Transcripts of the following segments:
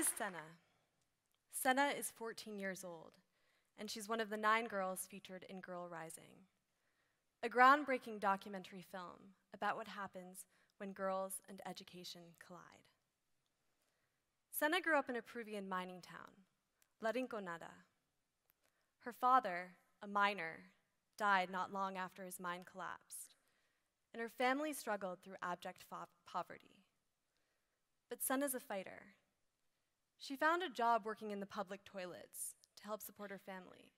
is Senna. Senna is 14 years old, and she's one of the 9 girls featured in Girl Rising, a groundbreaking documentary film about what happens when girls and education collide. Senna grew up in a Peruvian mining town, La Rinconada. Her father, a miner, died not long after his mine collapsed, and her family struggled through abject poverty. But Senna's a fighter. She found a job working in the public toilets to help support her family,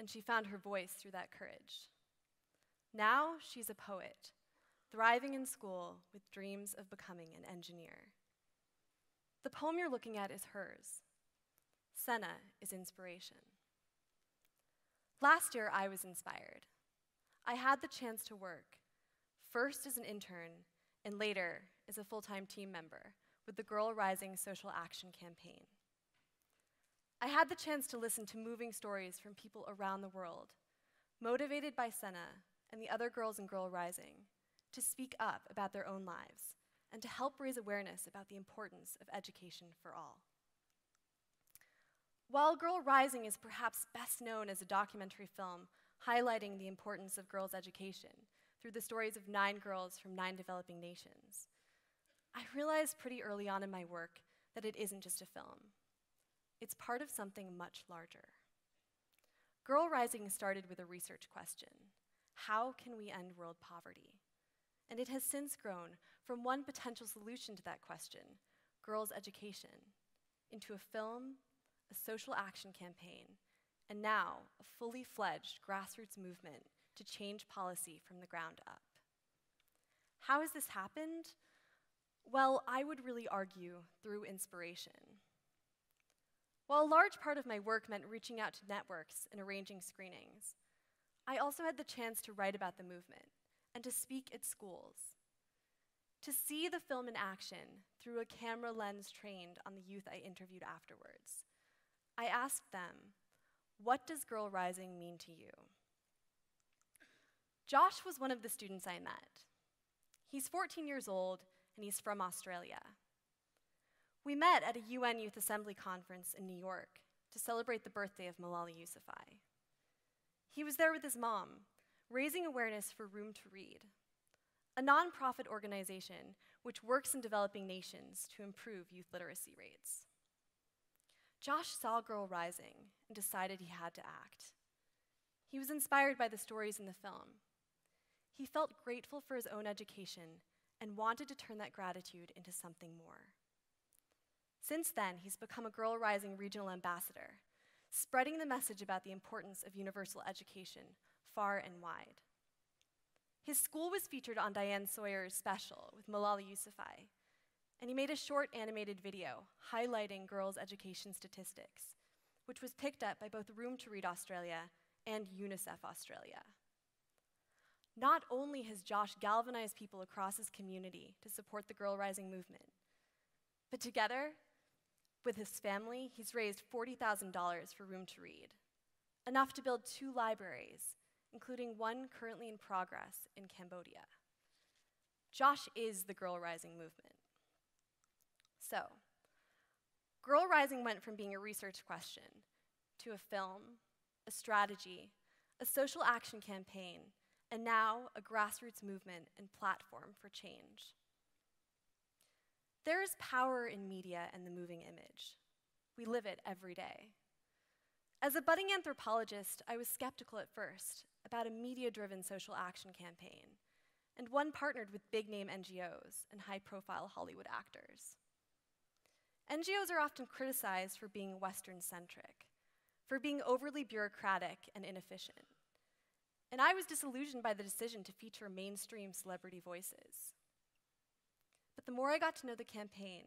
and she found her voice through that courage. Now she's a poet, thriving in school with dreams of becoming an engineer. The poem you're looking at is hers. Senna is inspiration. Last year, I was inspired. I had the chance to work, first as an intern, and later as a full-time team member with the Girl Rising Social Action Campaign. I had the chance to listen to moving stories from people around the world, motivated by Senna and the other girls in Girl Rising, to speak up about their own lives and to help raise awareness about the importance of education for all. While Girl Rising is perhaps best known as a documentary film highlighting the importance of girls' education through the stories of 9 girls from 9 developing nations, I realized pretty early on in my work that it isn't just a film. It's part of something much larger. Girl Rising started with a research question: how can we end world poverty? And it has since grown from one potential solution to that question, girls' education, into a film, a social action campaign, and now a fully fledged grassroots movement to change policy from the ground up. How has this happened? Well, I would really argue through inspiration. While a large part of my work meant reaching out to networks and arranging screenings, I also had the chance to write about the movement and to speak at schools. To see the film in action through a camera lens trained on the youth I interviewed afterwards, I asked them, what does Girl Rising mean to you? Josh was one of the students I met. He's 14 years old, and he's from Australia. We met at a UN Youth Assembly conference in New York to celebrate the birthday of Malala Yousafzai. He was there with his mom, raising awareness for Room to Read, a nonprofit organization which works in developing nations to improve youth literacy rates. Josh saw Girl Rising and decided he had to act. He was inspired by the stories in the film. He felt grateful for his own education and wanted to turn that gratitude into something more. Since then, he's become a Girl Rising regional ambassador, spreading the message about the importance of universal education far and wide. His school was featured on Diane Sawyer's special with Malala Yousafzai, and he made a short animated video highlighting girls' education statistics, which was picked up by both Room to Read Australia and UNICEF Australia. Not only has Josh galvanized people across his community to support the Girl Rising movement, but together with his family, he's raised $40,000 for Room to Read, enough to build 2 libraries, including one currently in progress in Cambodia. Josh is the Girl Rising movement. So, Girl Rising went from being a research question to a film, a strategy, a social action campaign, and now a grassroots movement and platform for change. There is power in media and the moving image. We live it every day. As a budding anthropologist, I was skeptical at first about a media-driven social action campaign, and one partnered with big-name NGOs and high-profile Hollywood actors. NGOs are often criticized for being Western-centric, for being overly bureaucratic and inefficient. And I was disillusioned by the decision to feature mainstream celebrity voices. But the more I got to know the campaign,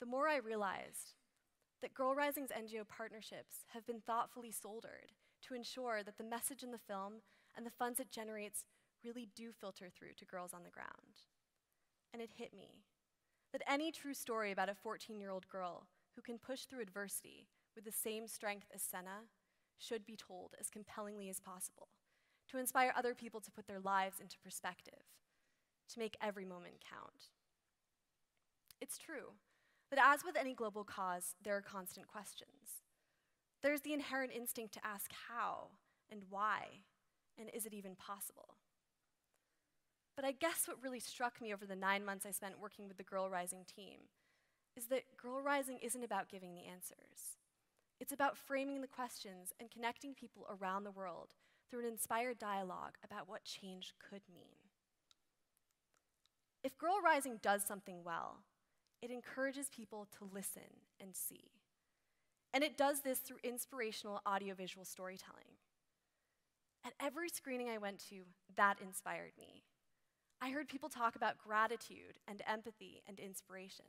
the more I realized that Girl Rising's NGO partnerships have been thoughtfully soldered to ensure that the message in the film and the funds it generates really do filter through to girls on the ground. And it hit me that any true story about a 14-year-old girl who can push through adversity with the same strength as Senna should be told as compellingly as possible, to inspire other people to put their lives into perspective, to make every moment count. It's true, But as with any global cause, there are constant questions. There's the inherent instinct to ask how and why, and is it even possible? But I guess what really struck me over the 9 months I spent working with the Girl Rising team is that Girl Rising isn't about giving the answers. It's about framing the questions and connecting people around the world through an inspired dialogue about what change could mean. If Girl Rising does something well, it encourages people to listen and see. And it does this through inspirational audiovisual storytelling. At every screening I went to, that inspired me. I heard people talk about gratitude and empathy and inspiration.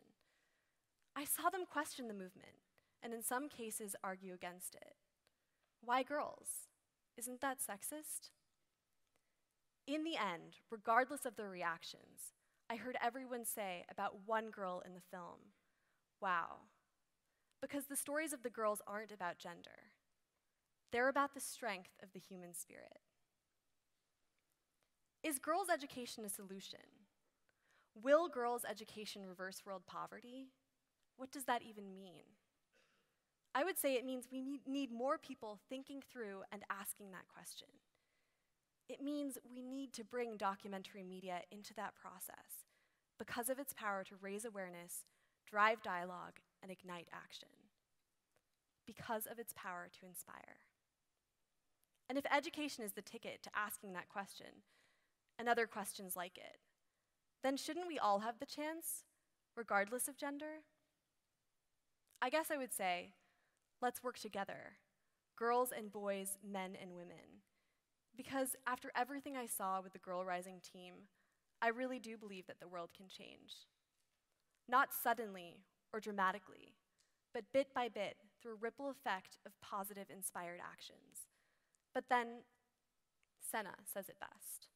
I saw them question the movement, and in some cases argue against it. Why girls? Isn't that sexist? In the end, regardless of their reactions, I heard everyone say about one girl in the film, wow. Because the stories of the girls aren't about gender. They're about the strength of the human spirit. Is girls' education a solution? Will girls' education reverse world poverty? What does that even mean? I would say it means we need more people thinking through and asking that question. It means we need to bring documentary media into that process because of its power to raise awareness, drive dialogue, and ignite action. Because of its power to inspire. And if education is the ticket to asking that question, and other questions like it, then shouldn't we all have the chance, regardless of gender? I guess I would say, let's work together, girls and boys, men and women. Because after everything I saw with the Girl Rising team, I really do believe that the world can change. Not suddenly or dramatically, but bit by bit through a ripple effect of positive, inspired actions. But then, Senna says it best.